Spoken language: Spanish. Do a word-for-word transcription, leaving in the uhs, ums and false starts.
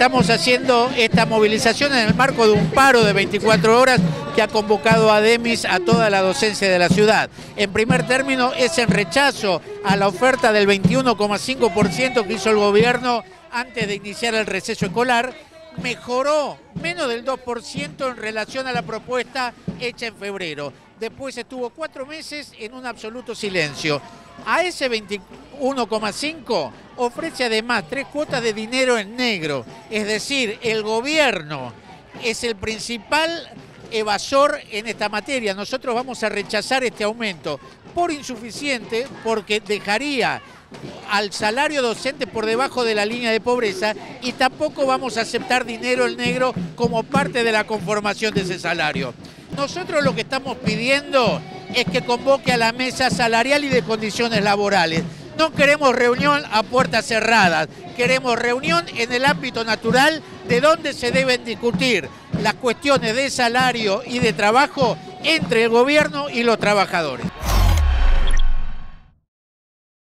estamos haciendo esta movilización en el marco de un paro de veinticuatro horas que ha convocado a Ademys a toda la docencia de la ciudad. En primer término, es en rechazo a la oferta del veintiuno coma cinco por ciento que hizo el gobierno antes de iniciar el receso escolar. Mejoró menos del dos por ciento en relación a la propuesta hecha en febrero. Después estuvo cuatro meses en un absoluto silencio. A ese veintiuno coma cinco por ciento ofrece además tres cuotas de dinero en negro. Es decir, el gobierno es el principal evasor en esta materia. Nosotros vamos a rechazar este aumento por insuficiente, porque dejaría al salario docente por debajo de la línea de pobreza, y tampoco vamos a aceptar dinero en negro como parte de la conformación de ese salario. Nosotros lo que estamos pidiendo es que convoque a la mesa salarial y de condiciones laborales. No queremos reunión a puertas cerradas, queremos reunión en el ámbito natural de donde se deben discutir las cuestiones de salario y de trabajo entre el gobierno y los trabajadores.